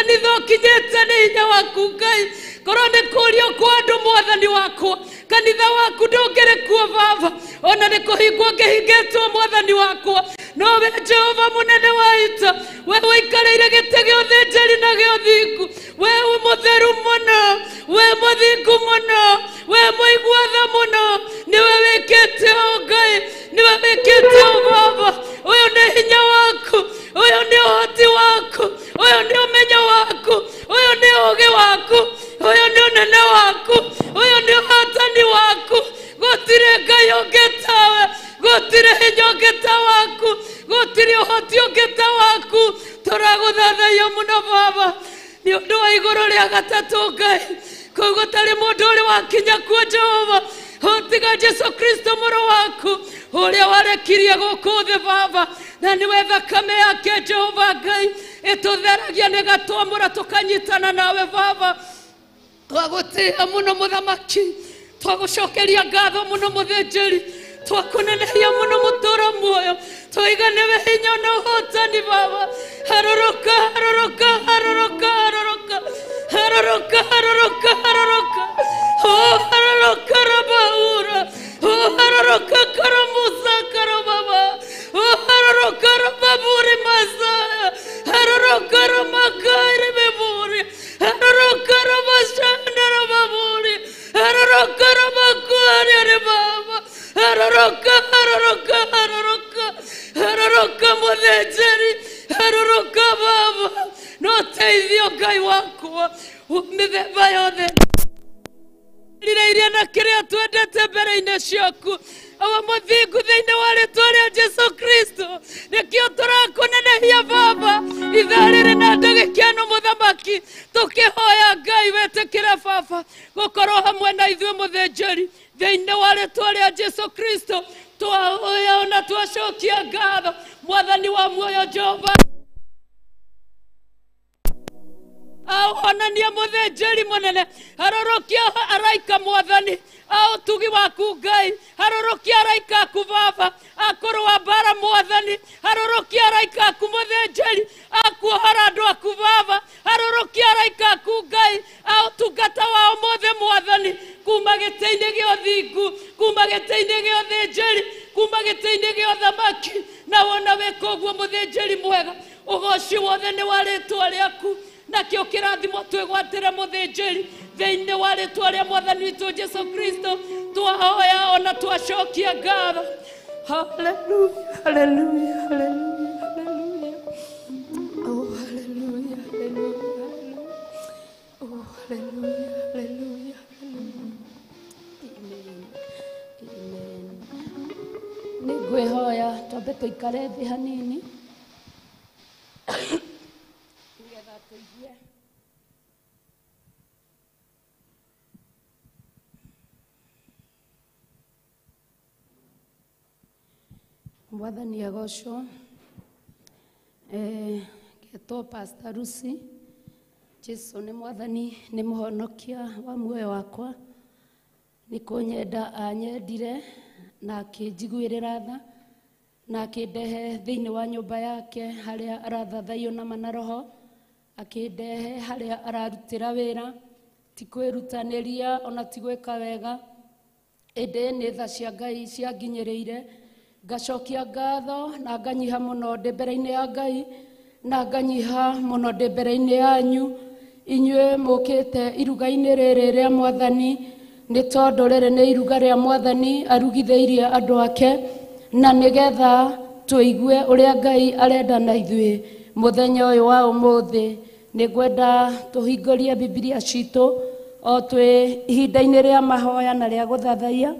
kanitha kinyete ni hinya waku Ngai korwo ni kurio kwa andu mwathani wakwa kanitha waku ndungire kuo baba ona ni kuhingwo ngihingetwo mwathani wakwa nowe Jehova munene wa ita wewe ikarire gite giothe njeri na giothiku wewe mutheru muno wewe muthingu muno wewe muiguatha muno niwe wikite o Ngai niwe wikite o baba uyu ni hinya waku uyu ni uhoti waku uyu ni umenyo waku uyu ni ugi waku uyu ni unene waku uyu ni uhatani waku gutire Ngai ungitawe gutire hinya ungitawaku gutire uhoti ungitawaku turaguthathaiya muno baba ni undu wa iguru ria gatatu Ngai koguo tari mundu uri wakinya kuo Jehova utiga Jesu Kristo muro waku uria warekirie guku thi baba na niwe thakame yake Jehova Ngai itutheragia ni gatwamura tukanyitana nawe baba twagutia muno muthamaki twagucokeria ngatho muno muthenjeri twakunenehia muno mutura muoyo twiganewe hinya na uhotani baba haroroka haroroka haroroka haroroka haroroka haroroka haroroka haroroka rabaura haroroka karamusa karababa haroroka rababuri masaya haroroka ramakari beburi haroroka rabashana rababuri haroroka ramakari rababa haroroka haroroka haroroka haroroka mudejeri haroroka baba noteithio Ngai wakwa mithemba yothe rirairia na kiria twendete mbere-inĩ ciaku awa mũthingu thĩinĩ wa rĩtwa rĩa Jesu Kristo nĩkĩo tũrakunenehia baba ithaa rĩrĩ na ndagĩkĩano mũthamaki tũkĩhoya Ngai wetĩkĩre baba gũkorwo hamwe na ithuĩ mũthĩnjĩri thĩinĩ wa rĩtwa rĩa Jesu Kristo twahoya ona twacokia ngatho mwathani wa muoyo Jehova onania mũthĩnjĩri mũnene harorokia araika mwathani utugi waku Ngai harorokia araika aku baba akorwa bara mwathani harorokia araika aku mũthĩnjĩri akuhara andu aku baba harorokia araika aku Ngai utungata wao mothe mwathani kuma gĩtĩ-inĩ gĩothingu kuma gĩtĩ-inĩ gĩothinjĩri kuma gĩtĩ-inĩ gĩothamaki na wona wĩkoguo mũthĩnjĩri mwega ũgoci wothe nĩ warĩtwa rĩaku na kĩo kĩrathimo twĩgwatĩre mũthĩnjĩri thĩinĩ wa rĩtwa rĩa mwathani witũ Jesũ Kristo twahoya ona twacokia ngatho haleluya haleluya haleluya haleluya oh haleluya haleluya oh haleluya haleluya amen amen nĩngwĩhoya twambe tũikare thĩ hanini Mwathani agocwo getwo Pastor Lucy Jesũ ni mwathani ni mũhonokia wa muoyo wakwa ni kunyenda anyendire na akinjiguirira tha na akindehe thiini wa nyumba yake haria arathathaiyo na manaroho akindehe haria ararutira wira ti kwirutaniria ona ti gwika wega ende ni tha cia Ngai cia nginyireire ngacokia ngatho na nganyiha muno ndembere-inĩ ya Ngai na nganyiha muno ndembere-inĩ yanyu inyuĩ mũkĩte iruga-inĩ rĩrĩ rĩa mwathani nĩ tondũ rĩrĩ nĩ iruga rĩa mwathani arugithĩirie andũ ake na nĩgetha tũigue ũrĩa Ngai arenda na ithuĩ mũthenya ũyũ wa ũmũthĩ nĩngwenda tũhingũrie Biblia citũ o twĩ ihinda-inĩ rĩa mahoya na rĩa gũthathaiya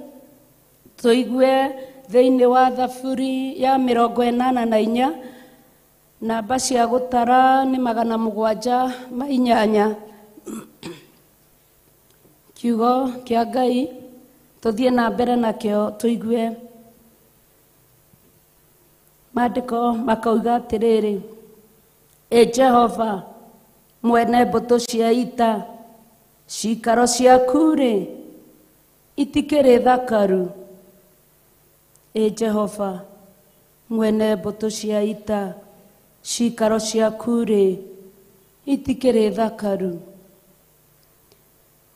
tũigue thĩinĩ wa thaburi ya 84 namba cia gũtara nĩ 788 kiugo kĩa Ngai tũthiĩ na mbere nakĩo tũigue Maandĩko makauga atĩrĩrĩ Ĩ Jehova mwene mbũtũ cia ita ciikaro ciaku-rĩ itikĩrĩ thakaru Ĩ Jehova mwene mbũtũ cia ita ciikaro ciaku-rĩ itikireva karu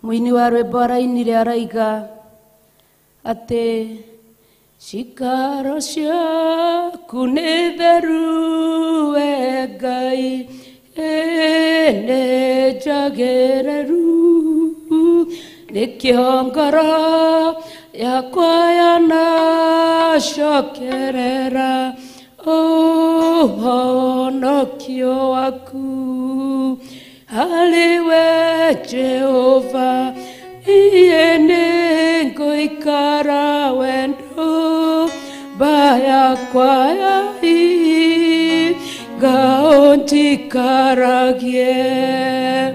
muini wa rwimbo arainire araiga ati cikaro ciaku ni theru we Ngai ni njagiriru ni kihongoro yakwa yanacokerera uhonokio waku hariwe Jehova iye ni nguikara wendo bayakwa yai gaonjikaragie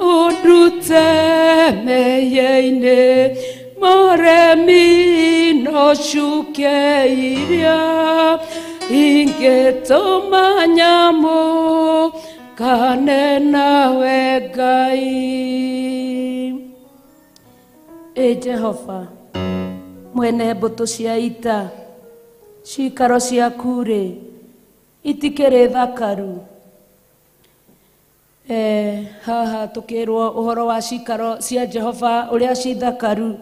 odutemeyeine moremi no shukeiria ingetomanyamo kanenawe Ngai e Jehova mwene mbutu cia ita ciikaro ciaku ri itikiri thakaru haha tukirwo uhoro wa ciikaro cia Jehova uria ci thakaru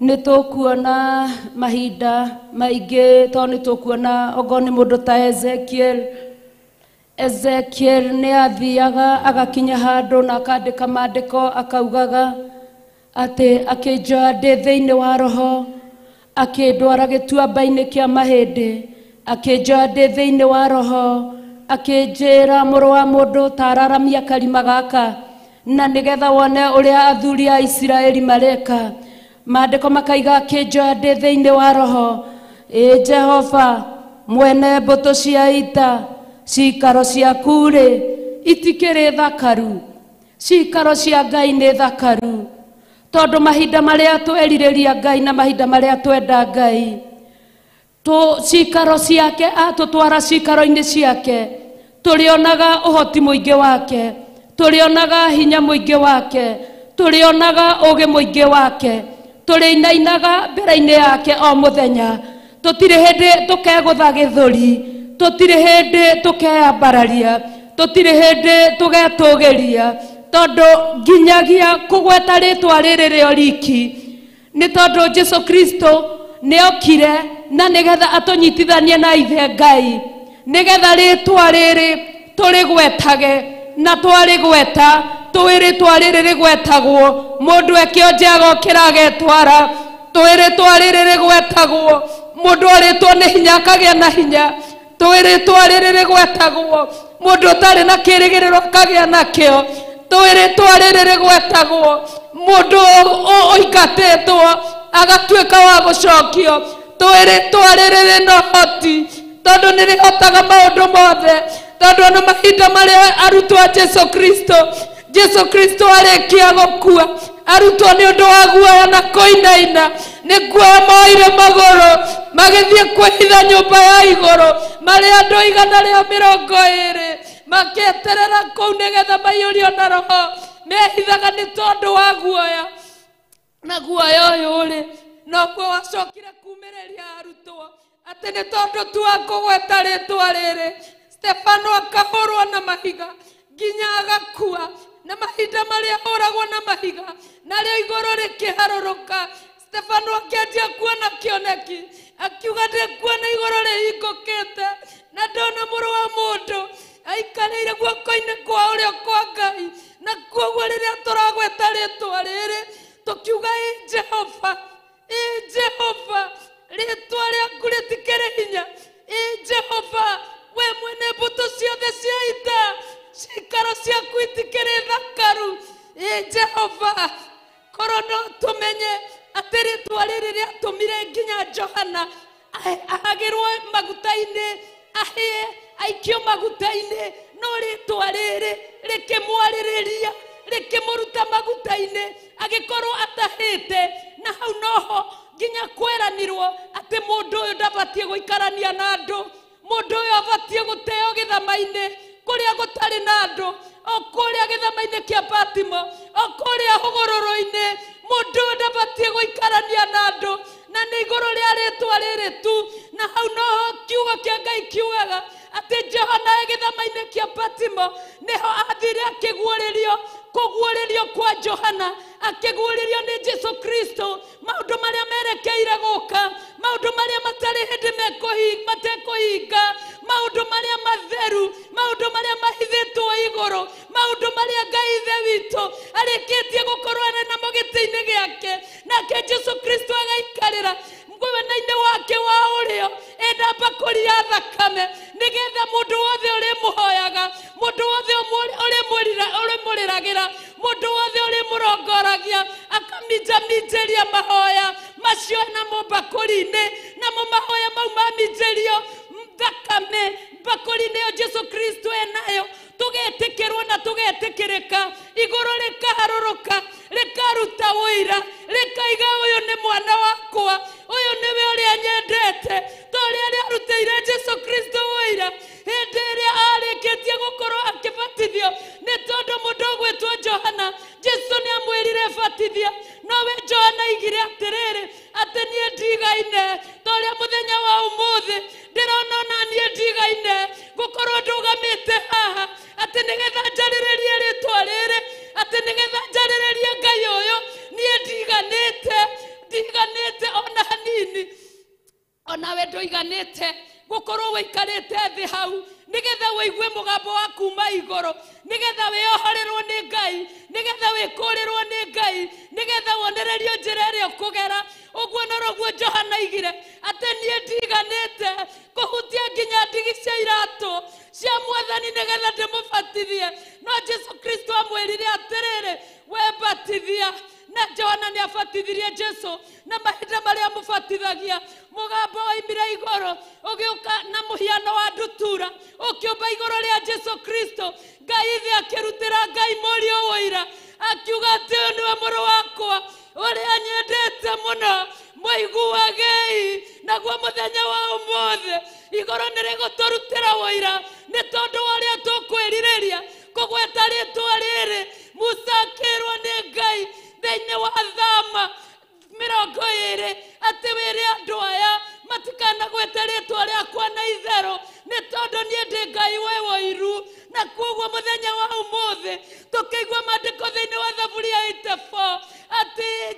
ni tukuona mahinda maingi to ni tukuona ogo ni mundu ta Ezekiel ni athiaga agakinya handu na akandika mandiko akaugaga ati akinjoa ndi thiini wa roho akindwara gituamba-ini kia mahindi akinjoa ndi thiini wa roho akinjira muru wa mundu tararamia karima gaka na nigetha wone uria athuri a Isiraeli mareka mandiko makaiga akinjoa ndi thiini wa roho e Jehova mwene mbutu cia ita ciikaro ciaku ri itikiri thakaru ciikaro cia Ngai ni thakaru tondu mahinda maria tweriririria Ngai na mahinda maria twenda Ngai to ciikaro ciake atutwara ciikaro-ini ciake turionaga uhoti muingi wake turionaga hinya muingi wake turionaga ugi muingi wake turinainaga mbere-ini yake o muthenya tutiri hindi tukegutha githuri tutiri hindi tukeyambararia tutiri hindi tugetugeria tondu nginyagia kugweta ritwa riri rio riki ni tondu Jesu Kristo niokire na nigetha atunyitithanie na ithe Ngai nigetha ritwa riri turigwetage na twarigweta twiritwa riri rigwetagwo mundu ekionje agokira agetwara twiritwa riri rigwetagwo mundu aritwo ni hinya akagia na hinya twiritwa riri rigwetagwo mundu utari na kirigiriro akagia nakio twiritwa riri rigwetagwo mundu oingatetwo agatuika wa gucokio twiritwa riri rina uhoti tondu nirihotaga maundu mothe tondu ona mahinda maria arutwo a Jesu Kristo arikia gukua arutwo ni undu wa guoya na koinaina ni guoya moire magoro magithie kwehitha nyumba ya igoro mari andu igana rio mirongo iri maketerera kou nigetha maiyurio na roho mehithaga ni tondu wa guoya na guoya uyu ri noguo wacokire kuumireria arutwo ati ni tondu tu wa kugweta ritwa riri Stefano akahurwo na mahiga nginya agakua na mahinda maria oragwo na mahiga nario igoro rikiharoroka Stefano akianjia kuona kioneki akiuga ndekuona igoro rihingukite na ndona muru wa mundu aikarire guoko-ini kwa urio kwa Ngai na koguo riria turagweta ritwa riri tukiuga Jehova ritwa riaku ritikiri hinya Jehova we mwene mbutu ciothe cia ita ciikaro ciaku itikiri thakaru Jehova korwo no tumenye ati ritwa riri riatumire nginya Johana ahagirwo maguta-ini ahie aikio maguta-ini no ritwa riri rikimwaririria rikimuruta maguta-ini agikorwo atahite na hau noho nginya kweranirwo ati mundu uyu ndabatie guikarania na andu mundu uyu abatie guteo githama-ini kuria gutari na andu o kuria githama-ini kia Patimo o kuria hugururu-ini mundu ndabatie guikarania na andu na ni iguru ria ritwa riri tu na hau noho kiugo kia Ngai kiugaga ati Jehova githamayine kia Batimo niho athire akiguuririo kwa Johana akiguuririo ni Jesu Kristo maundu maria merekeire guka maundu maria matari hindi matekuhinga maundu maria matheru maundu maria mahithitwo igoro maundu maria Ngai Ithe witu arikitie gukorwo na mugitiini giake nake Jesu Kristo agaikarira mgwe na inde wake wa urio enda pakuria thakame nigetha mundu wothe uri muhoyaga mundu wothe uri murira uri muriragera mundu wothe uri murongoragia akamijamijeria mahoya macio na mubakurine na mumahoya mau mamijerio thakame bakurine yo Jesu Kristo enayo tugetikirwo na tugetikirika igoro rikaharoroka rikaruta wira rikaiga uyu ni mwana wakwa uyu niwe uria nyendete tori aria arutire Jesu Kristo wira hindi iria arikitie gukorwo akibatithio ni tondu mundu ugwitwo Johana Jesu ni amwirire batithia nowe Johana igire atiriri ati nie ndigaine tori muthenya wa umuthi ndirona nanie ndigaine gukorwo ndugamite haha ati nigetha njarirerie ritwa riri ati nigetha njarirerie Ngai uyu nie ndiganite ona hanini ona we nduiganite gukorwo wikarite thi hau nigetha wiigue mugambo wa kuma igoro nigetha wiohorerwo ni Ngai nigetha wikurirwo ni Ngai nigetha wonererio njira ria kugera uguo noroguo Johana igire ati nie ndiganite kuhutia nginya ndigi cia iratu cia Mwathani nigetha ndimubatithie no Jesu Kristo amwirire atiriri we batithia na Johana ni abatithirie Jesu na mahinda maria mubatithagia mugambo waimire igoro ugiuka na muhiano wa ndutura ukiumba igoro ria Jesu Kristo Ngai Ithe akirutira Ngai Mũriũ wira akiuga ati niwe mũrũ wakwa uria nyendete muno mwiguagei naguo muthenya wa umuthi igoro nirigũtũrutĩra wira ni tondu wa ria tũkwĩrirĩria kũgweta rĩtwa rĩrĩ musakirwo ni Ngai thĩinĩ wa thama mĩrongo ĩĩrĩ atĩ wĩrĩ andũ aya matikanagwete rĩtwa rĩakwa na itherũ nĩ tondũ niĩ ndĩ Ngai we woiru na kuoguo mũthenya wa ũmũthĩ tũkĩigua mandĩko thĩinĩ wa Thaburi ya 84 atĩ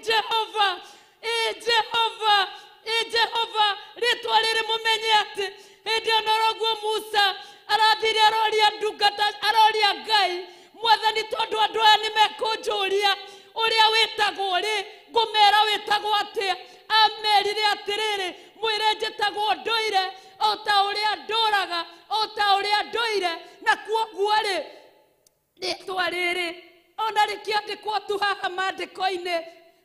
Jehova rĩtwa rĩrĩ mũmenye atĩ hĩndĩ ĩno noguo Musa arathire aroria ndungata aroria Ngai Mwathani tondũ andũ aya nĩ mekũnjũria uria wetagwo ri ngumera wetagwo atia amerire atiriri mwire njetagwo ndoire o ta uria ndoraga o ta uria ndoire na kuoguo ri ritwa riri ona rikiandikwo tu haha mandiko-ini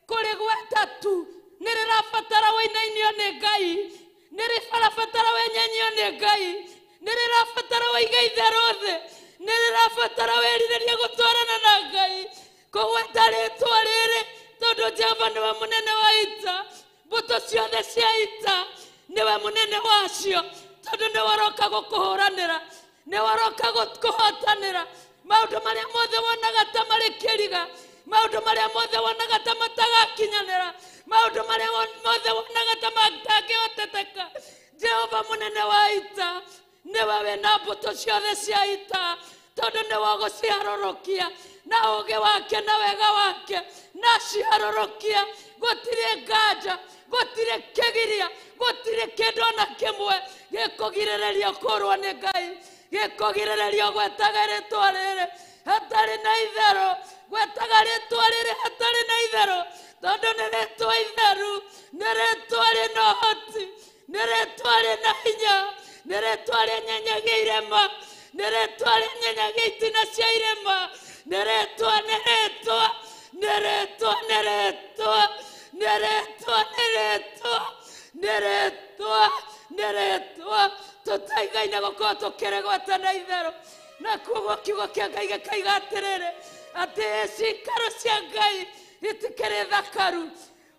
kuri gwetatu nirirabatara winainio ni Ngai nirirabatara wenyenyio ni Ngai nirirabatara waige itherũ thi nirirabatara werirĩrie gũtwarana na Ngai kũgwetarĩtwo rĩrĩ tondũ Jehova nĩwe mũnene wa ita mbũtũ ciothe cia ita nĩwe mũnene wacio tondũ nĩwaroka gũkũhũranĩra nĩwaroka gũkũhotanĩra maũndũ marĩa mothe wonaga ta marĩ kĩriga maũndũ marĩa mothe wonaga ta matagakinyanĩra maũndũ marĩa mothe wonaga ta matangĩhoteteka Jehova mũnene wa ita nĩwe wĩna mbũtũ ciothe cia ita tondũ nĩwe ũgũciharũrũkia na oge wake na wega wake na ciharorokia gotire gaja gotire kegiria gotire kedona kemwe gekogirereria korwa ni Ngai gekogirereria gwetagare twarire hatari na ithero gwetagare twarire hatari na ithero tondu nene twaitharu nere tware na hoti nere tware na hinya nere tware nyanyageirema nere tware nyanyageitina ciairema neretwa tutaigaine gukorwo tukĩrĩgwata na itherũ na kuoguo kiugo kĩa Ngai gĩkaiga atĩrĩrĩ atĩ cikaro cia Ngai itikĩrĩ thakaru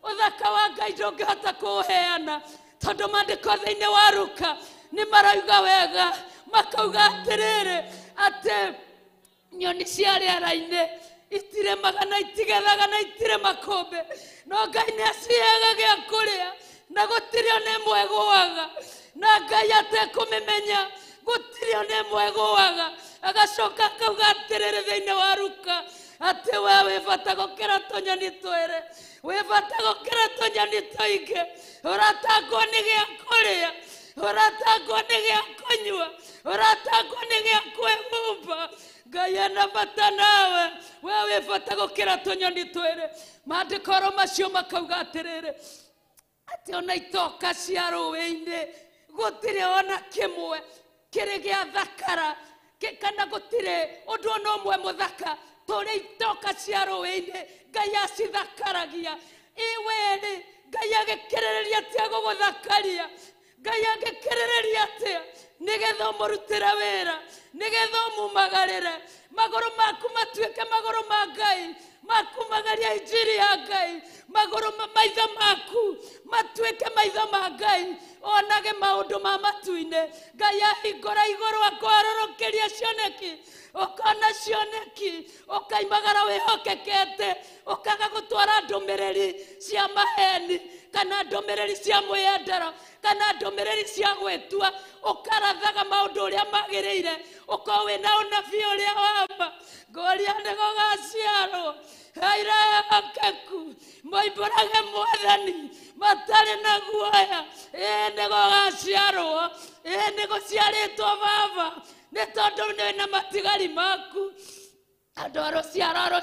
ũthaka wa Ngai ndũngĩhota kũũheana tondũ mandĩko thĩinĩ wa Luka nĩ marauga wega makauga atĩrĩrĩ atĩ nyoni ciarĩ arainĩ itiremaga na itigethaga na itiremakombe no Ngai nĩ aciheaga gĩa kũrĩa na gũtirĩ ona ĩmwe ĩgũaga na Ngai atekũmĩmenya gutire ne mwego waga agashoka kagugaterere thine waruka ate wewe fata gukira tonya nitwere we fata gukira tonya nitoike uratago nigiakuria uratago nigiakunywa uratago nigiakwemumba Gayana Batanawe, wewe fata gukira tonya nitwere madikoro macio makaugaterere ate ona itoka ciaruweinde gutire ona kimwe kiregia thakara kikana gutire undu ona mwe muthaka tori itoka ciaruweinde ngai acithakaragia iwere ngai agekerereria atia guguthakaria ngai agekerereria atia nigetha murutira wera nigetha mumagarire magoro maku matuike magoro ma ngai makumagaria injiri ya ngai magoro maitha maku matuike maitha ma ngai onage maundu ma matuine ngai ahingora igoro akororokeria cioneki okana cioneki okaimagara wehokekete okaga gutwara ndomereri cia maheni kana ndomereri cia mwendero kana ndomereri cia gwetua okarathaga maundu uria magireire okowe na unabii uria wamba goria ndego gaciarwo haira akaku moiborage mwathani matare na guaya ndego gaciarwo ndego ciarĩtwo baba nĩ tondũ wĩna matigari maku andoro ciaro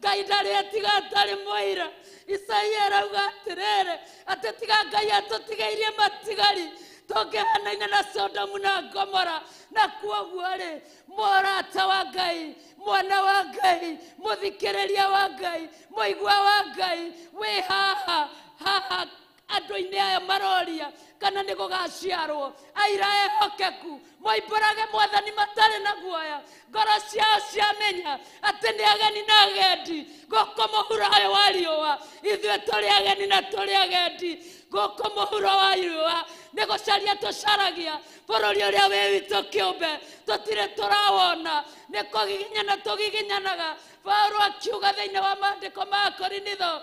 ngai ndarĩ atiga atarĩ mũira Isaia arauga atĩrĩrĩ atĩtiga ngai atũtigĩirie matigari tũngĩhanaine na Sodomu na Gomora na kuoguo rĩ mũrata wa ngai mwana wa ngai mũthikĩrĩria wa ngai mũigua wa ngai wĩ haha haha andũ-inĩ aya maroria kana nĩ gũgaciarwo aira ehokeku moimbũrage mwathani matarĩ na guoya ngoro ciao ciamenya atĩ nĩ ageni na agendi gũkũ mũhuro wa riũa ithuĩ tũrĩ ageni na tũrĩ agendi gũkũ mũhuro wa riũa nĩ gũcaria tũcaragia bũrũri ũrĩa wĩ witũ kĩũmbe tũtirĩ tũrawona nĩ kũgiginyana tũgiginyanaga Paũlũ akiuga thĩinĩ wa maandĩko ma Akorinitho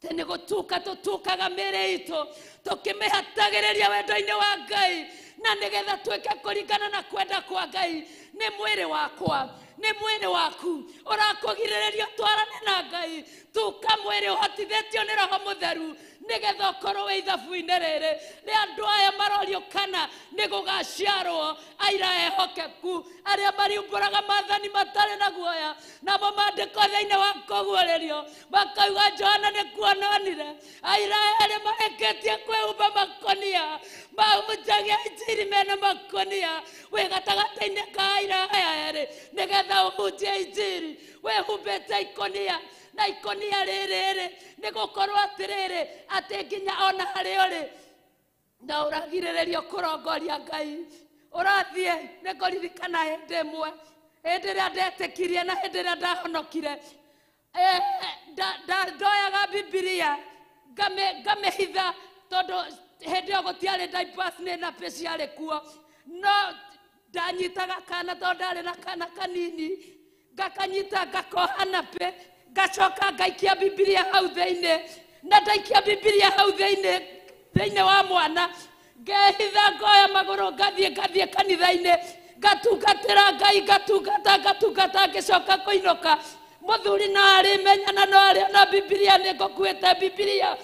tene gotuka tutukaga mere ito tukimehatagĩrĩria wendo-inĩ wa ngai na nigetha tweke kũringana na kwenda kwa ngai nĩ mwĩrĩ wakwa nĩ mwĩrĩ waku ũrakũgirĩrĩria twarane na ngai tuka mwĩrĩ ũhotithĩtio nĩ roho mũtheru nigetha ũkorwo wĩ ithabu-inĩ rĩrĩ nĩ andũ aya marorio kana nĩ gũgaciarwo aira ehokeku arĩa mariumbũraga maathani matarĩ na guoya namo maandĩko thĩinĩ wa kũguũrĩrio makauga Johana nĩ kuononire aira arĩa marekĩtie kwĩhumba makonia mamũnjagia injiri mena makonia wĩ gatagatĩ-inĩ ka aira aya erĩ nigetha ũhunjie injiri wĩhumbĩte ikonia na ikonia rĩrĩ nĩ gũkorwo atĩrĩrĩ atĩ nginya ona harĩa ũrĩ na ũragirĩrĩrio kũrongoria ngai ũrathiĩ nĩ kũririkana hĩndĩ ĩmwe hĩndĩ ĩrĩa ndetĩkirie na hĩndĩ ĩrĩa ndahonokire ndoyaga bibilia ngamĩhitha tondũ hĩndĩ ĩyo gũtiarĩ diapers nĩ nappĩ ciarĩ kuo no ndanyitaga kana tondũ ndarĩ na kana kanini ngakanyita ngakoha nappĩ gacoka ngaikia bibilia hau thĩinĩ na ndaikia bibilia hau thĩinĩ wa mwana ngehitha ngoya magũrũ ngathiĩ kanitha-inĩ ngatungatĩra ngai ngatungata ngĩcoka kũinũka mũthuri na arĩ menyana no arĩ na bibilia nĩ ngũkuĩte bibilia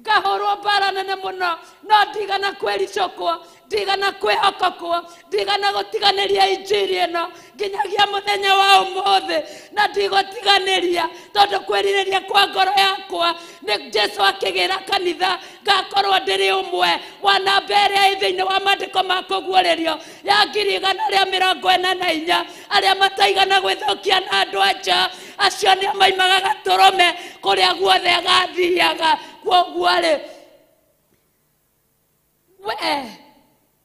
ngahũrwo mbara nene mũno no ndigana kwĩricũkwo ndigana kwĩhokokwo ndigana gũtiganĩria injiri ĩno nginyagia mũthenya wa ũmũthĩ na ndigũtiganĩria tondũ kwĩrirĩria kwa ngoro yakwa nĩ Jesũ akĩgĩra kanitha ngakorwo ndĩrĩ ũmwe wa namba ĩrĩa ĩ thĩinĩ wa maandĩko ma kũguũrĩrio ya 144 arĩa mataigana gwĩthũkia na andũ aja acio nĩ maimaga gatũrũme kũrĩa guothe agathiaga kuoguo-rĩ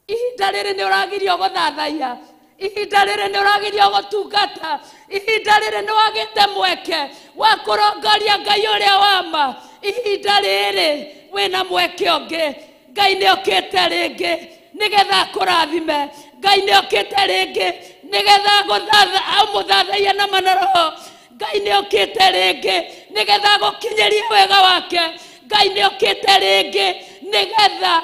ihinda rĩrĩ nĩ ũragirio gũthathaiya ihinda rĩrĩ nĩ ũragirio gũtungata ihinda rĩrĩ nĩ wagĩte mweke wa kũrongoria ngai ũrĩa wama ihinda rĩrĩ wĩna mweke ũngĩ ngai nĩ ũkĩte rĩngĩ nĩgetha akũrathime ngai nĩ ũkĩte rĩngĩ nĩgetha ũmũthathaiye na manoroho ngai nĩ ũkĩte rĩngĩ nĩgetha gũkinyĩria wega wake ngai nĩ ũkĩte rĩngĩ nĩgetha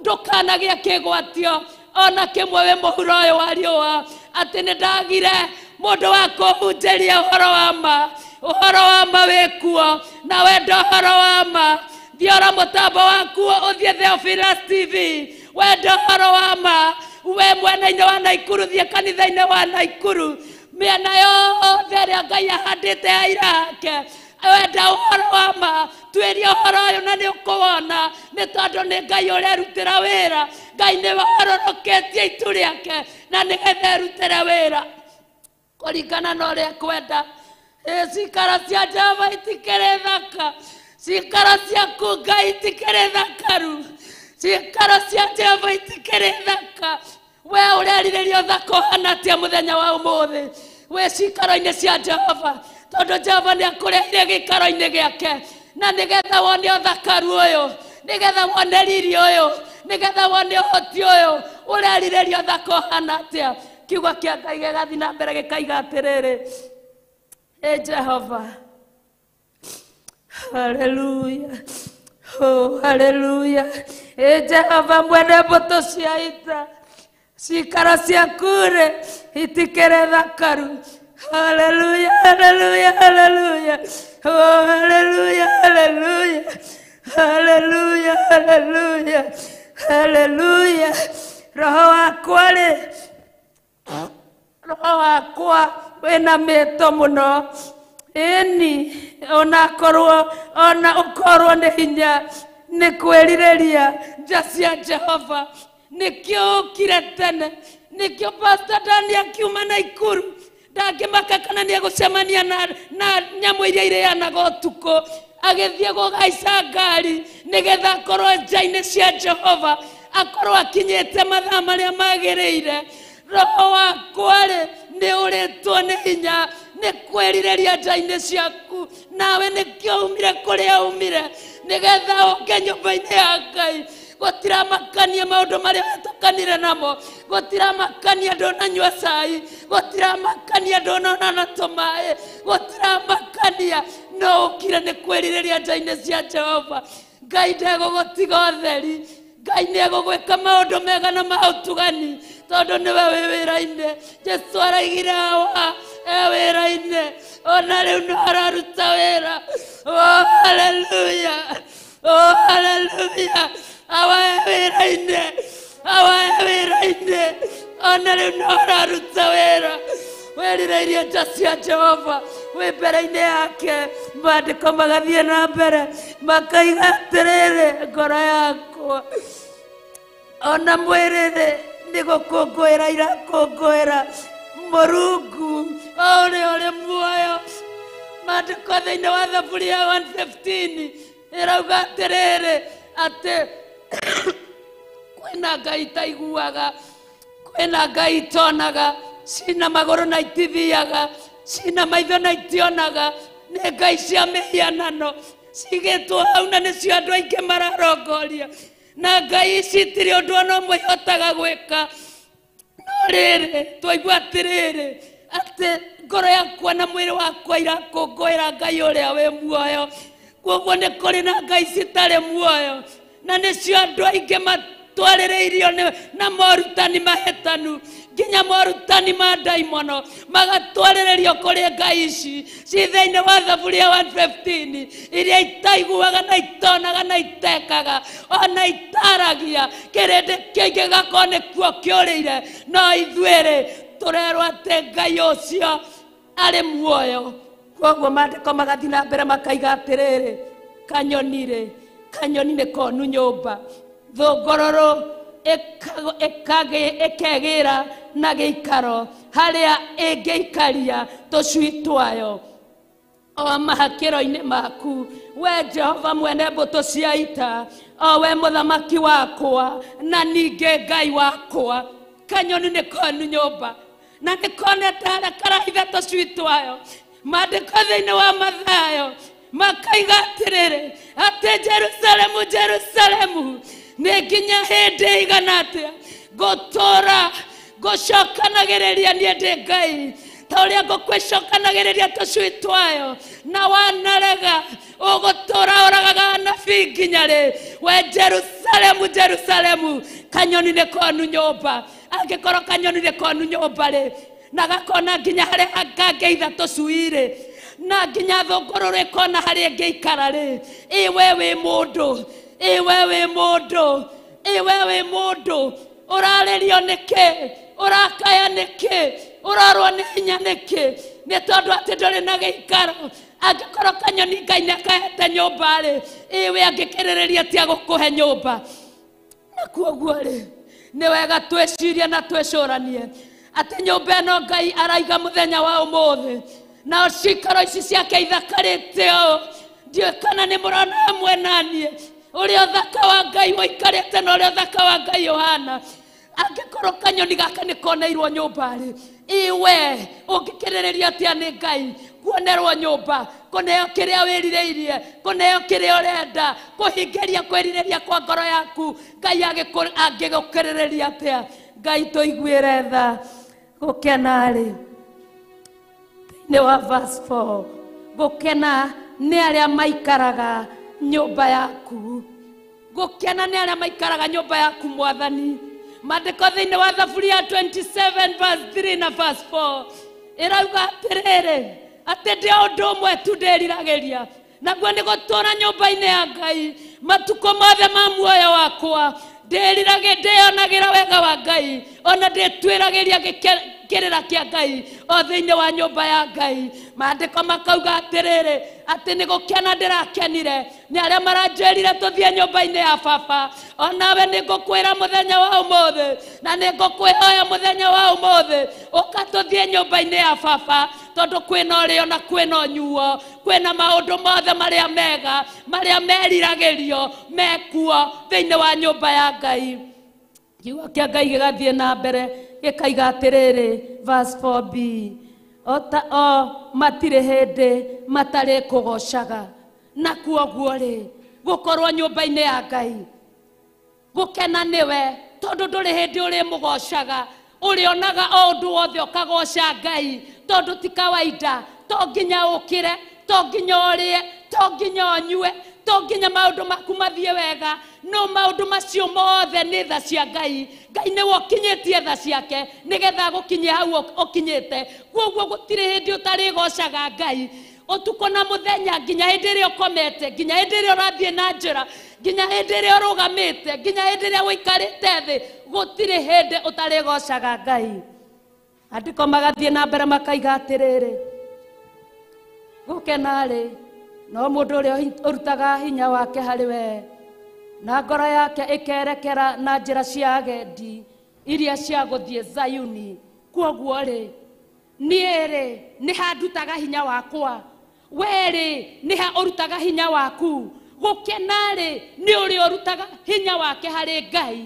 ndũkanagĩa kĩgwatio ona kimwe muhuro wa riwa ati ndagire mundu wa kuhunjeria uhoro wa ma wikuo na wendo uhoro wa ma thiora mutambo wakuo uthie Theophilus TV wendo uhoro wa ma uwe mwena-ini wa Naikuru thie kanitha-ini wa Naikuru miena yothe aria Ngai ahandite aira ake wenda uhoro wa ma tweria uhoro uyu na niukuwona ni tondu ni Ngai urerutira wira Ngai niwe uhoroketie itu riake na nigetha erutire wira kuringana na uria ekwenda. Cikara cia Java itikere thaka, cikara cia kunga itikere thakaru, cikara cia Java itikere thaka. We urerirerio thaka uhana atia muthenya wa umuthi we cikaro-ini cia Java, tondu Java ni akureire gikaro-ini giake na nigetha wone uthakaru uyu, nigetha wone riri uyu, nigetha wone uhoti uyu, urerirerio thaka uhana atia. Kiugo kia Ngai gigathi na mbere gikaiga atiriri. E Jehovah, hallelujah, oh hallelujah. E Jehovah mwene boto cia ita, cikara cia kure itikere thakaru. Hallelujah, hallelujah, hallelujah, oh hallelujah, hallelujah, hallelujah, hallelujah, hallelujah. Roho wakwa ri, roho wakwa wena meto muno eni ona ukorwo ni hinya ni kwirireria jacia Jehova nikio kiretene nikio Pastor Dania kiuma Naikuru ndangimaka kana ni gucemania na nyamu iria ireanaga utuko agithie gugaica ngari nigetha akorwo nja-ini cia Jehova akorwo akinyite mathaa maria magireire. Roho wakwa ri ni uretwo ni hinya ni kwirireria nja-ini ciaku nawe nikio umire kuria umire nigetha uke nyumba-ini ya Ngai gutiramakania maundu maria watukanire namo gutiramakania ndunanyua cai gutiramakania ndunona na tumai gutiramakania no ukire ni kwirireria nja-ini cia Jehova. Ngai ndegugutiga utheri, Ngai niegugwika maundu mega na ma utugani tondu niwe wi wira-ini. Jesu araigire awa e wira-ini ona riu no araruta wira. Oh hallelujah, oh hallelujah. Awa e wira-ini, awa e wira-ini ona riu no araruta wira. Werireirie nja cia Jehova wi mbere-ini yake maandiko magathie na mbere makaiga atiriri ngoro yakwa ona mwiriri nigukunguira irakunguira Murungu uri muoyo. Maandiko thiini wa Thaburia 1:15 irauga atiriri ati kwina Ngai itaiguaga, kwina Ngai itonaga, cina maguru na itithiaga, cina maitho na itionaga, ni ngai cia mihianano cigitwo hau na nicio andu aingi mararongoria na Ngai ici tiri undu ona umwe ihotaga gwika. No riri twaigua atiriri ati ngoro yakwa na mwiri wakwa irakũngũĩra Ngai uria wi muoyo. Koguo ni kuri na ngai citari muoyo na nicio andu aingi matwarireirio na morutani mahetanu nginya morutani ma daimono magatwarireirio kuri ngai ici ci thiini wa Thaburia 1:15 iria itaiguaga na itonaga na itekaga ona itaragia kirindi kingi gakorwo nikuo kiurire no ithuiri turerwo ati ngai ucio ari muoyo. Koguo maandiko magathi na mbere makaiga atiriri kanyonire kanyoni nikonu nyumba thungororo ekagira na giikaro haria ingiikaria tucui twayo. O mahakiro-ini maku we Jehova mwene mbutu cia ita, o we muthamaki wakwa na ningi ngai wakwa kanyoni nikonu nyumba na nikonetara karaitha tucui twayo. Maandiko thiini wa Mathayo makaiga atiriri ati Jerusalemu, Jerusalemu, neginya hede iganate gotora goshokanagereria niende ngai tauria gokweshokanagereria tucui twayo na wanarega ogo toraoragana figinyale we Jerusalemu kanyonire konu nyoba angikoro kanyonire konu nyoba le nagakona ginya hare agage ithato suire na ginya thongorore kona hare ngeikara le iwewe mundu uralerio neke urakaya neke urarwa ninya neke ne tondu atindore nageikara angikoro kanyoni ngainakahete nyoba le iwe angikerereria tia gukuhe nyoba nakuoguare ne wega tweciria na twecuranie ati nyoba no ngai araiga muthenya wa umuthe na cikaro ici ciake ithakarite o ndio kana ni murona amwe nanie uria thaka wa ngai waikarite na uria thaka wa ngai uhana angikoro kanyoni gaka nikoneirwo nyobari iwe ungikerereria atia ni ngai kuonerwo nyumba kuneo kiria wirireirie kuneo kiria urenda kuhingeria kwirireria kwa ngoro yaku ngai angigukerereria atia ngai tuiguire tha gukenari thiini wa verse 4 gukena ni aria maikaraga nyumba yaku mwathani Maandiko thiini wa Thaburia 27 verse 3 na verse 4 irauga atiriri ati ndi undu umwe tu ndiriragiria naguo ni gutura nyumba-ini ya Ngai matuku mothe ma muoyo wakwa ndionagira wega wa Ngai ona nditwiragiria gikirira kia Ngai o thiini wa nyumba ya Ngai maandiko makauga atiriri ati ni gukena ndirakenire ni aria maranjirire tuthie nyumba-ini ya Baba onawe ni ngukwira muthenya wa umuthe na ni ngukwihoya muthenya wa umuthe uka tuthie nyumba-ini ya Baba tondu kwina rio na kwina nyuo kwina maundu mothe maria mega maria meriragĩrio mekuo thiini wa nyumba ya Ngai kiugo kia Ngai gigathie na mbere gikaiga atiriri verse 4b o matire hede matare kugocaga na kuoguo ri gukorwo nyumba-ini ya Ngai gukena niwe tondu nduri hede uri mugocaga urionaga o undu wothe ukagoca Ngai tondu ti kawaida to nginya ukire to nginya urie to nginya unyue to nginya maundu maku mathie wega no maundu macio mothe ni tha cia Ngai Ngai ni wokinyitie tha ciake nigetha gukinyia hau ukinyite kuoguo gutire hindi utari gocaga Ngai utukona muthenya nginya hindi ri ukomete nginya hindi ri urathie na njira nginya hindi ri urugamite nginya hindi ri wikarite thi gutire hindi utari gocaga Ngai Andiko magathie na mbere makaiga atiriri gukenari no mundu uria urutaga hinya wake hari we na ngoro yake ikerekera na njira cia agendi iria cia guthie Zayuni kuoguo ri niere ni handutaga hinya wakwa weri ni ha urutaga hinya waku gukenari ni uria urutaga hinya wake hari Ngai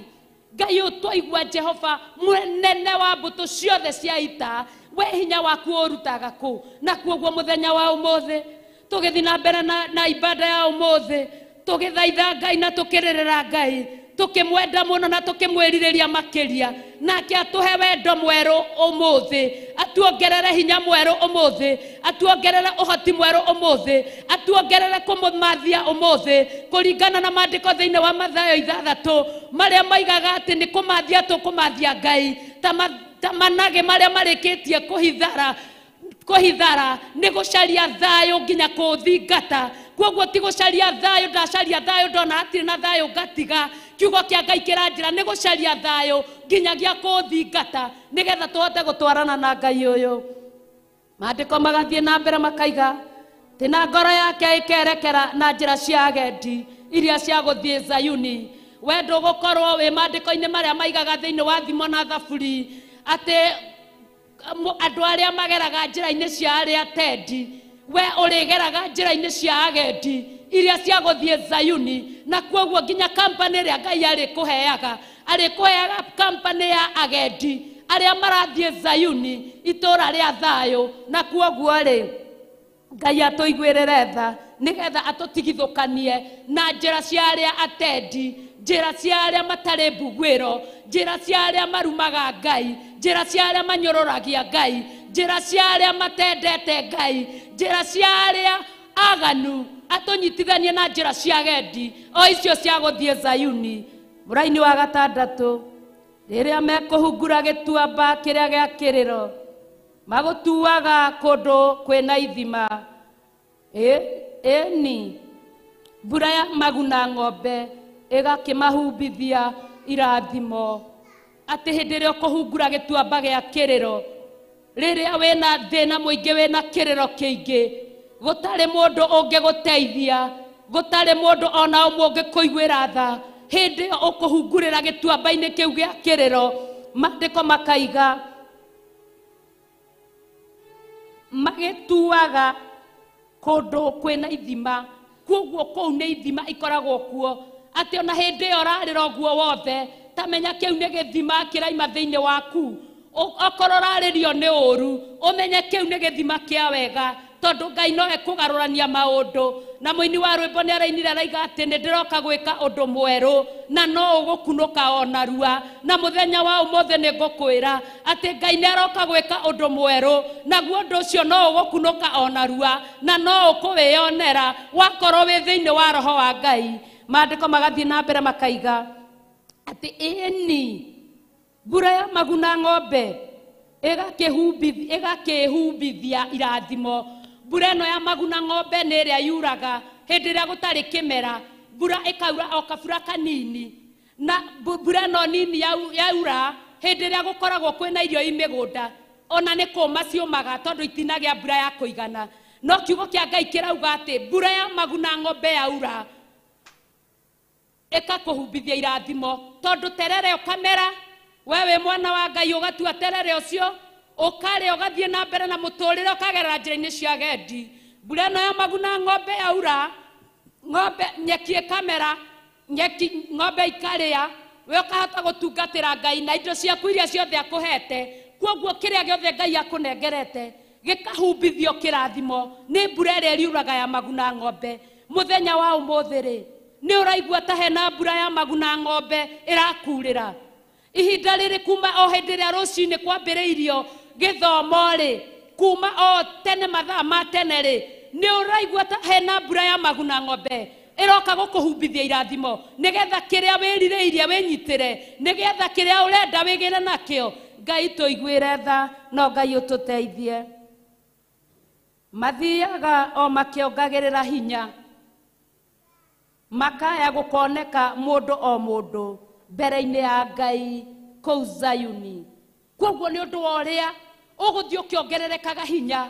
Ngai utwaigua Jehova munene wa mbutu ciothe cia ita we hinya waku urutaga ku na kuoguo muthenya wa umuthe tugithi na mbere na ibada ya umuthe tugithaitha Ngai na tukirerera Ngai tukimwenda muno na tukimwirireria makiria nake atuhe wendo mweru umuthe atuongerere hinya mweru umuthe atuongerere uhoti mweru umuthe atuongerere kumumathia umuthe kuringana na maandiko thiini wa Mathayo 6 maria maigaga ati ni kumathia tukumathia Ngai tamanage maria marikitie kuhithara ni gucaria thayo nginya kuthingata kuoguo ti gucaria thayo ndacaria thayo ndona atiri na thayo ngatiga kiugo kia Ngai kiranjira ni gucaria thayo nginyagia kuthingata nigetha tuhote gutwarana na Ngai uyu maandiko magathie na mbere makaiga ti na ngoro yake ikerekera na njira cia agendi iria cia guthie Zayuni we ndugukorwo wi maandiko-ini maria maigaga thiini wa Thimo na Thaburi ati andu aria mageraga njira-ini cia aria tendi we urigeraga njira-ini cia agendi iria cia guthie Zayuni na kuoguo nginya company ria Ngai ari kuheaga company ya agendi aria marathie Zayuni itura ria thayo na kuoguo ri Ngai atuiguirire tha nigetha atutigithukanie na njira cia aria atendi njira cia aria matari mbugwiro njira cia aria marumaga Ngai njira cia aria manyororagia Ngai njira cia aria matendete Ngai njira cia aria aganu atonyitithanie na njira cia gendi o icio cia guthie Zayuni muraini wa gatandatu riria mekuhungura gituamba kiria giakiriro magutuaga kundu kwina ithima ni mbura ya maguna ng'ombe igakimahubithia irathimo ati hindi ria ukuhungura gituamba giakiriro riria wina thina muingi wina kiriro kiingi gutare mundu ungeguteithia gutare mundu ona umwe ungikuiguira tha hindi ukuhungurira gituamba-ini kiu gia kiriro mandiko makaiga magituaga kundu kwina ithima koguo kou ni ithima ikoragwo kuo ati ona hindi urarira guo wothe tamenya kiu ni githima kiraima thiini waku okororaririo ni uru umenye kiu ni githima kia wega tondu Ngai no ekugarurania maundu na muini wa rwimbo ni arainira raiga ati ni ndiroka gwika undu mweru na no ugukunuka ona rua na muthenya wa umothe ni ngukwira ati Ngai ni aroka gwika undu mweru naguo undu ucio no ugukunuka ona rua na no ukuwionera wakorwo wi thiini wa roho wa Ngai maandiko magathii na mbere makaiga ati eni mbura ya maguna ng'ombe igakihubithia irathimo mbura no ya maguna ng'ombe ni ria yuraga hindi ria gutari kimera mbura ikaura o kabura kanini na mbura no nini yaura hindi ria gukoragwo kwina irio imigunda ona ni kuma ciumaga tondu itinagia mbura ya kuigana no kiugo kia Ngai kirauga ati mbura ya maguna ng'ombe yaura ikakuhubithia irathimo tondu terere ukamera wewe mwana wa Ngai ugatua terere ucio ukare ugathie na mbere na muturire ukagerera njira-ini cia gendi mbura no ya maguna ng'ombe yaura ng'ombe nyekie kamera nyeki ng'ombe ikaria we ukahota gutungatira Ngai na indo ciaku iria ciothe akuhete koguo kiria giothe Ngai akunengerete gikahumbithio kirathimo ni mbura ire riuraga ya maguna ng'ombe muthenya wa umuthiri ni uraigua ta hena mbura ya maguna ng'ombe irakurira ihinda riri kuma o hindi ria rucini kwambiriirio githomo ri kuma o tene mathaa ma tene ri ni uraigua ta hena mbura ya maguna ng'ombe iroka gukuhumbithia irathimo nigetha kiria wiririirie winyitire nigetha kiria urenda wigire nakio Ngai tuiguire tha no Ngai ututeithie mathiaga o makiongagirira hinya makaya gukoneka mundu o mundu mbere-ini ya Ngai kuu Zayuni koguo ni undu woria uguthii ukiongererekaga hinya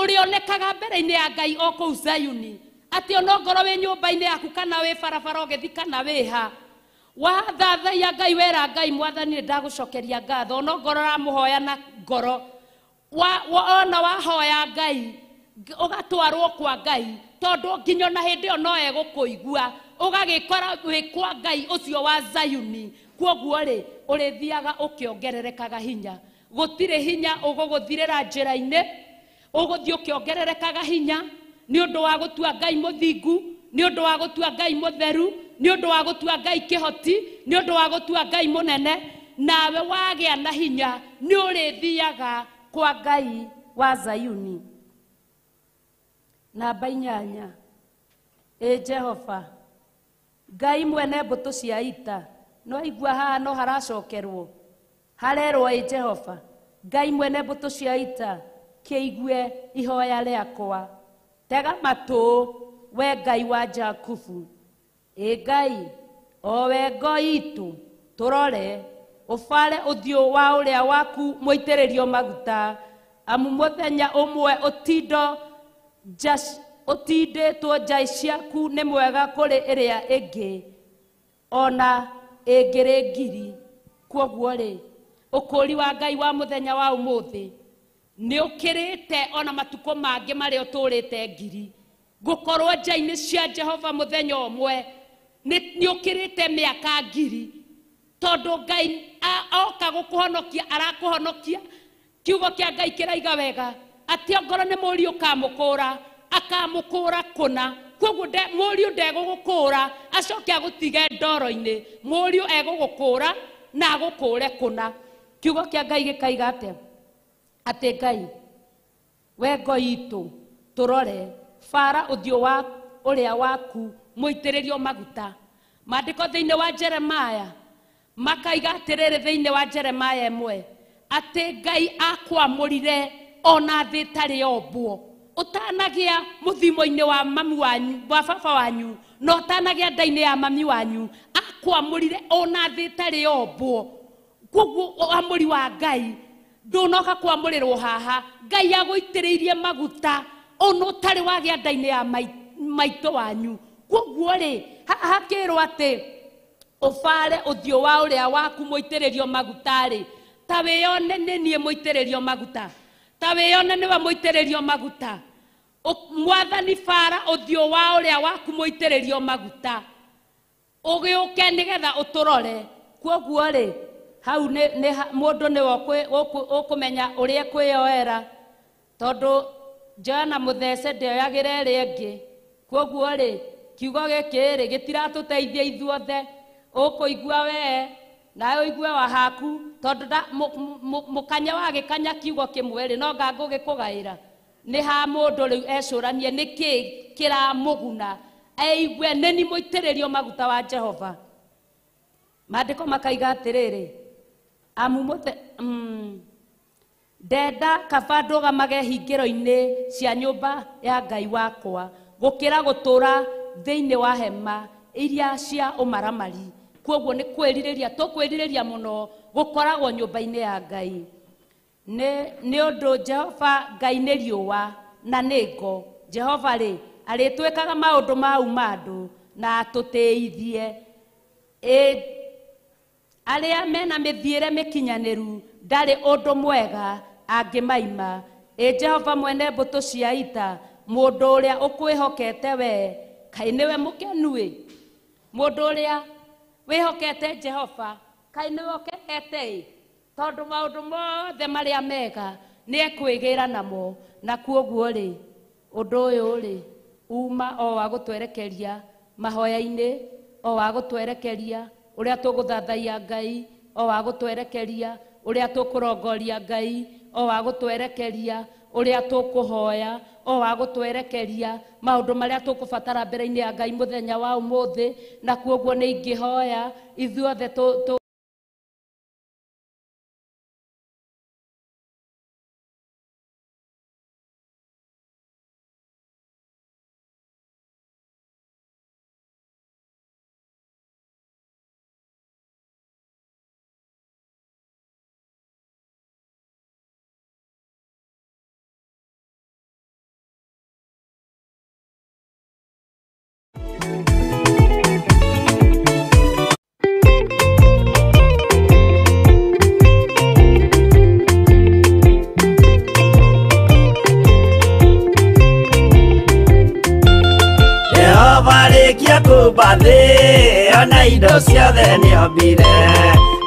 urionekaga mbere-ini ya Ngai o kuu Zayuni ati onongoro wi nyumba-ini yaku kana wi barabara ugithi kana wi ha wathathaia Ngai wera Ngai Mwathani ndagucokeria ngatho onongoro ramuhoya na ngoro ona wahoya Ngai ugatwarwo kwa Ngai tondu nginyo na hindi ono egukuigua ugagikora wikwa Ngai ucio wa Zayuni koguo ri urithiaga ukiongererekaga hinya gutire hinya uguguthirira njira-ini uguthii ukiongererekaga hinya ni undu wa gutua Ngai muthingu ni undu wa gutua Ngai mutheru ni undu wa gutua Ngai kihoti ni undu wa gutua Ngai munene nawe wagia na hinya ni urithiaga kwa Ngai wa Zayuni na bainyanya Jehova Ngai mwene mbutu cia ita no aigua haha no haracokerwo harerwo Jehova Ngai mwene mbutu cia ita keigue ihoya riakwa tega matu we Ngai wa Jakubu Ngai o we goitu turore ufare uthiu wa uria waku muitiririo maguta amu muthenya umwe utindo just otide to jaishaku ne mwega kore iria ege ona egeregiri koguo ri ukuri wa Ngai wa muthenya wa umuthi ni ukirite ona matuko mangi mari uturite ngiri gukorwo jaini cia Jehova muthenya umwe ni ukirite miaka ngiri tondu Ngai oka gukuhonokia arakuhonokia kiugo kia Ngai kiraiga wega ati ngoro ni muri ukamukura akamukura kuna koguo de muri ndegugukura acoke agutige ndoro-ini muri egugukura na agukure kuna kiugo kia Ngai gikaiga ati Ngai we goitu turore fara uthio wa uria waku muitiririo maguta. Maandiko thiini wa Jeremiah makaiga atiriri thiini wa Jeremiah mwe ati Ngai akwamurire ona thi tari obwo utanagia muthimo-ini wa mami wanyu wa baba wanyu no utanagia ndaini ya mami wanyu akwamurire ona thi tari obwo kuguo amuri wa Ngai ndunoka kwamurirwo haha Ngai aguitiriirie maguta ono tari wagia ndaini ya maito wanyu kuguo ri hakirwo ati ufare uthio wa uria waku muitiririo maguta ri ta weyone ni nie muitiririo maguta ta weyone ni wa muitiririo maguta mwathani fara uthio wa uria waku muitiririo maguta ugiuke nigetha uturore kuguo ri hau ne mundu ni ukumenya uria kwioera tondu Jona muthece ndioyagire ringi kuguo ri kiugo gikiri gitiratuteithia ithuothe ukuigua we na uigua wa haku tondu mukanya wa gikanya kiugo kimwe ri no ngagugikugaira ni ha mundu ri ecuranie niki kiramuguna aigwe neni muitiririo maguta wa Jehova. Maandiko makaiga atiriri amumute deda kabadoga magehingiro-ini cia nyumba ya Ngai wakwa gukira gutura thiini wa hema iria cia umaramari kuoguo ni kwiririria tukwiririria muno gukoragwo nyumba-ini ya Ngai ni undu Jehova Ngai ni riuwa na ningo Jehova ri aritwikaga maundu mau mandu na atutiithie aria mena mithiire mikinyaniru ndari undu mwega angimaima Jehova mwene mbutu cia ita mundu uria ukwihokete we kai niwe mukenui mundu uria wihokete Jehova kai niwe ukehete tondu maundu mothe maria mega ni ekwigira namo na kuoguo ri undu uyu ri uma o wa gutwerekeria mahoya-ini o wa gutwerekeria uria tuguthathaiya Ngai o wa gutwerekeria uria tukurongoria Ngai o wa gutwerekeria uria tukuhoya o wa gutwerekeria maundu maria tukubatara mbere-ini ya Ngai muthenya wa umuthi na kuoguo ni ingihoya ithuothe indo ciothe ni obire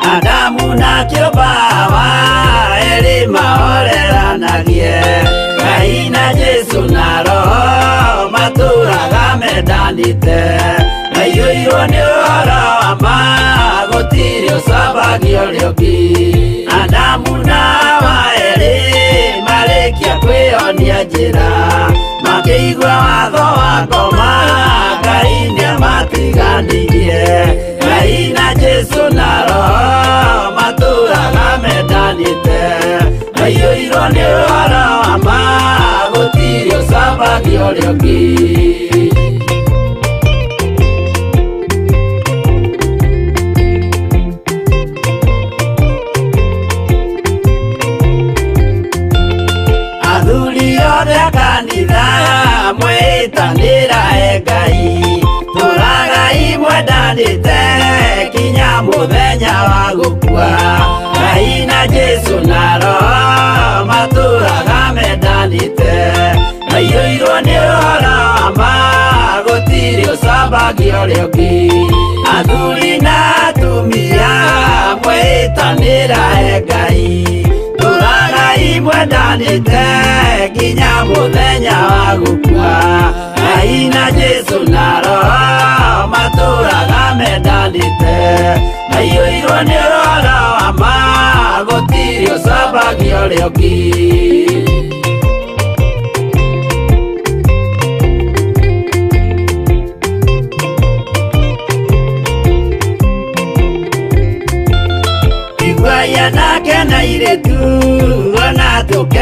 Adamu na kiumba wa elima oreranagie Ngai na Jesu na Roho maturaga medanite aiyuirwo ni ũhoro wa ma gũtirĩ ũcambagio rĩũmbi Adamu na Hawa erĩ marĩkia kwĩonia njĩra makĩigua watho wa ngoma Ngai matiganirie Ngai na Jesu na Roho maturaga medanite aiyuirwo ni ũhoro wa ma gũtirĩ ũcambagio rĩũmbi mwitanira Ngai turagai mwendanite kinya muthenya wa gukua Ngai na Jesu na Roho maturaga medanite aiyuirwo ni ũhoro wa ma gũtirĩ ũcambagio rĩũmbi athuri na atumia mwitanira Ngai turagai mwendanite kinya muthenya wa gukua Ngai na Jesu na Roho maturaga medanite aiyuirwo ni ũhoro wa ma gũtirĩ ũcambagio rĩũmbi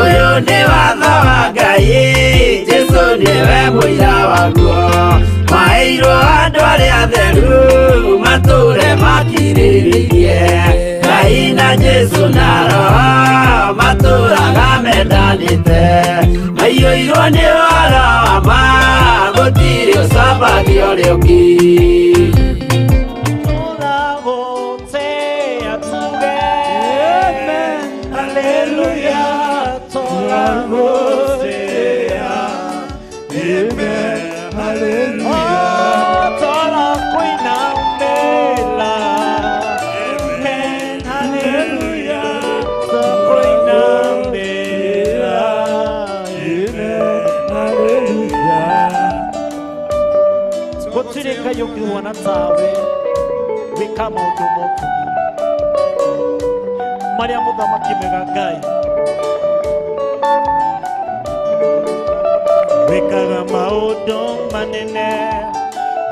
Oyo ne wagaye Jesu niwe muira waguo Mairo adore atheru mature makiriririe Kaina Jesu naroa maturaga medanite Ayo irone oro ma gotirio sabagi orioki Maria Mudamaki Megagai Vikara Maudom Manene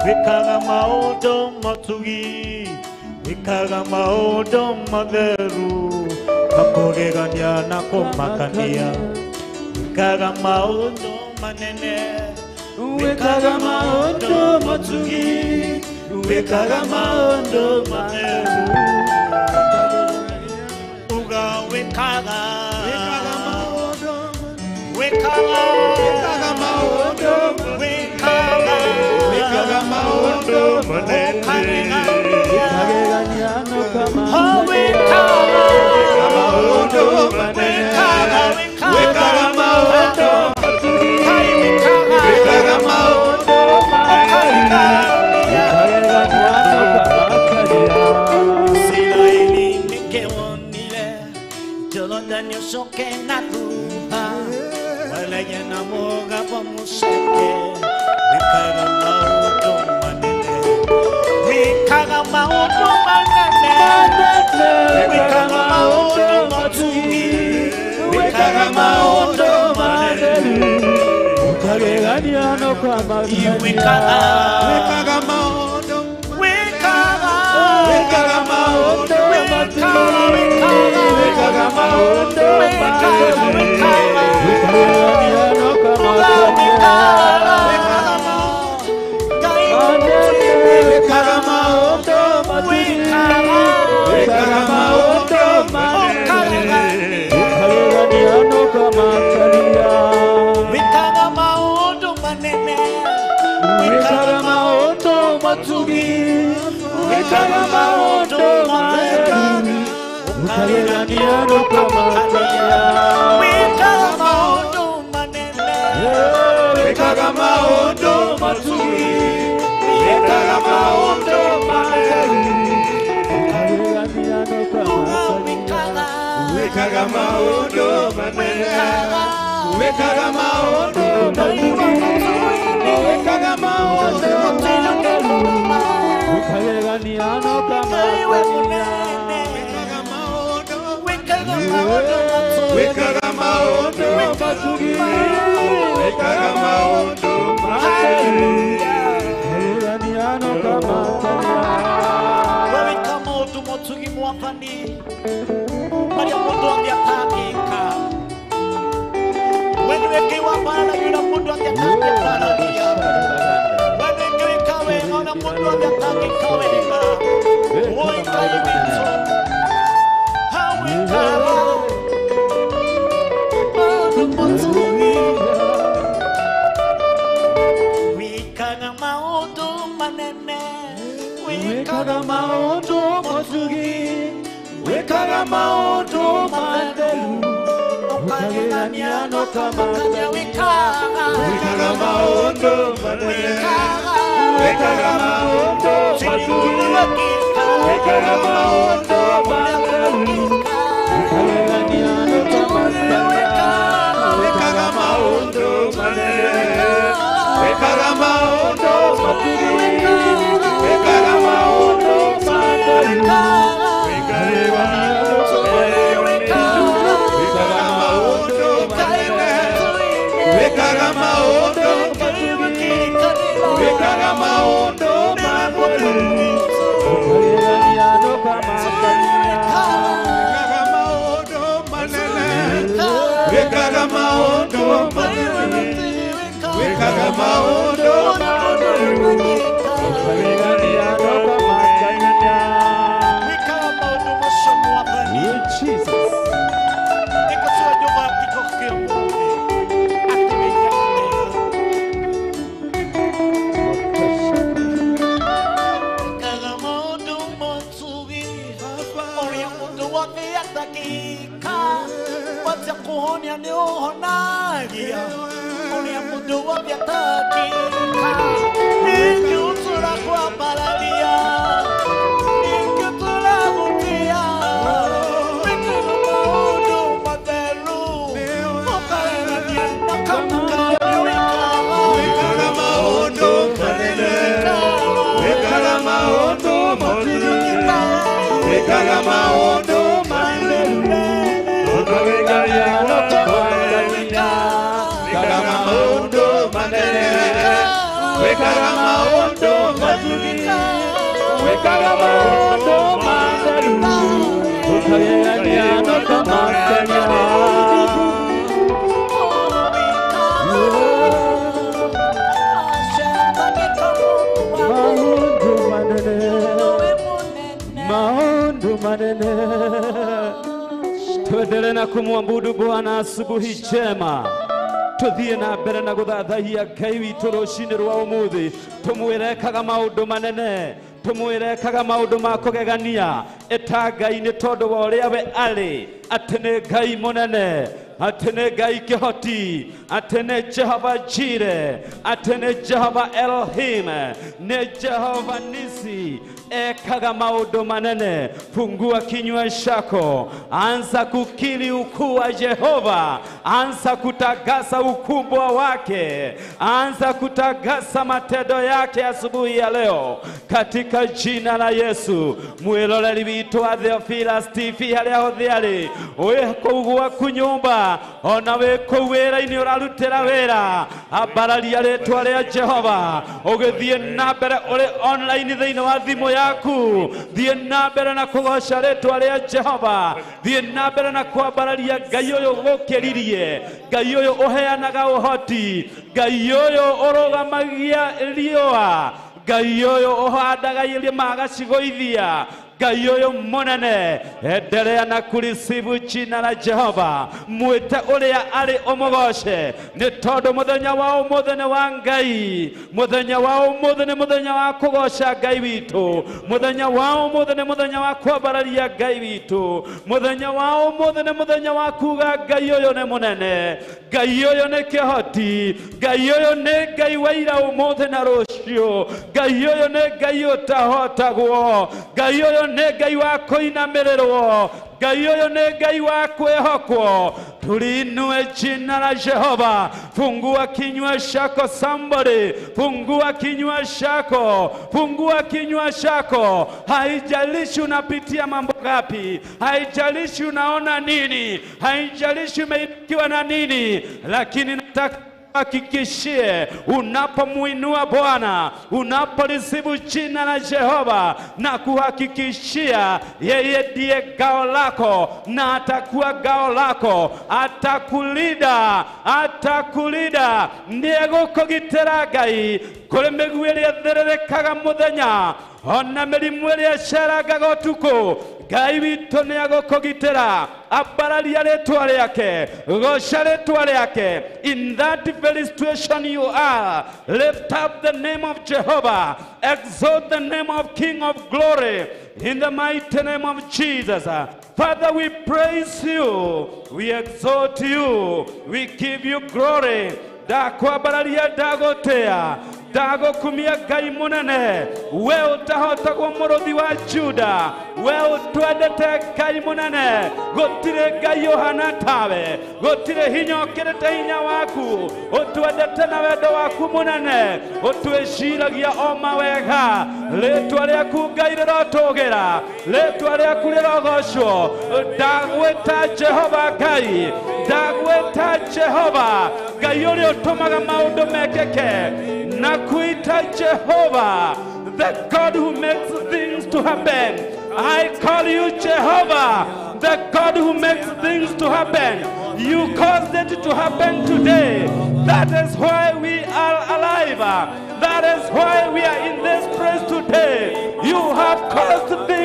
Vikara Maudom Matsugi Vikara Maudom Maderu Kaporega Diana Komakania Vikara Maudom Manene Vikara Maudom Matsugi Vikara Maudom Maderu We Tuendelee na kumwabudu Bwana asubuhi njema. Tuthie na mbere na guthathahia Ngai witũ rũcinĩ rwa ũmũthĩ. Tũmwĩrekaga maũndũ manene. Tũmwĩrekaga maũndũ ma kũgegania. Eta Ngai nĩ tondũ wa ũrĩa we arĩ. Atĩ nĩ Ngai mũnene. Atĩ nĩ Ngai kĩhoti. Atĩ nĩ Jehova Jireh. Atĩ nĩ Jehova Elohim. Nĩ Jehova Nisi. Ekaga maũndũ manene. Fungua kinywa chako, anza kukiri ukuu wa Jehova, anza kutagasa ukubwa wake, anza kutagasa matendo yake asubuhi ya leo katika jina la Yesu. Mwelole liitwa Theophilus TV haria hothiari wekugwa kunyumba ona wekuwera ini urarutira wera abararia retwa ria Jehova ugithie nambere uri online thini wa thimu yaku thie nambere na kugoca retwa ria Jehova thie nambere na kwabararia Ngai uyu gukiririe Ngai uyu uheanaga uhoti Ngai uyu urugamagia riua Ngai uyu uhandaga irima agacigoithia Ngai uyu munene enderea na kurisibu jina la Jehova mwite uria ari umugoce ni tondu muthenya wa umuthene wa Ngai muthenya wa umuthene muthenya wa kugoca Ngai witũ muthenya wa umuthene muthenya wa kwabararia Ngai witũ muthenya wa umuthene muthenya wa kuga Ngai uyu ni munene Ngai uyu ni kihoti Ngai uyu ni Ngai waira umuthene na rucio Ngai uyu ni Ngai utahotagwo Ngai uyu nega iwako inamererwo Ngai uyu nĩ Ngai wa kwĩhokwo tulinue jina la Jehova fungua kinywa chako somebody fungua kinywa chako fungua kinywa chako haijalishi unapitia mambo gapi haijalishi unaona nini haijalishi umeikiwa na nini lakini nataka hakikishie unapomuinua Bwana unapolisifu jina la Jehova na kuhakikishia yeye ndiye gao lako na atakuwa gao lako atakulida atakulida ndiye gukugitira Ngai kuri mĩguĩ ĩrĩa ĩthererekaga mũthenya ona mĩrimũ ĩrĩa ĩceraga ũtukũ Ngai witũ nĩagũkũgitĩra abararia rĩtwa rĩake goca rĩtwa rĩake in that very situation you are lift up the name of Jehovah exalt the name of King of Glory in the mighty name of Jesus Father we praise you we exalt you we give you glory dakwabararia dagotea dago kumia Ngai munene we utahotagwo muruthi wa Juda we utwendete Ngai munene gutire Ngai uhana tawe gutire hinyokerete hinya waku utwendete na wendo waku munene utweciragia o mawega ritwa riaku Ngai rirotũgira ritwa riaku rirogocwo ndagwĩta Jehova Ngai ndagwĩta Jehova Ngai ũrĩa ũtũmaga maũndũ mekeke Nakuita Jehovah, the God who makes things to happen. I call you Jehovah, the God who makes things to happen. You caused it to happen today. That is why we are alive. favor. That is why we are in this place today. You have caused things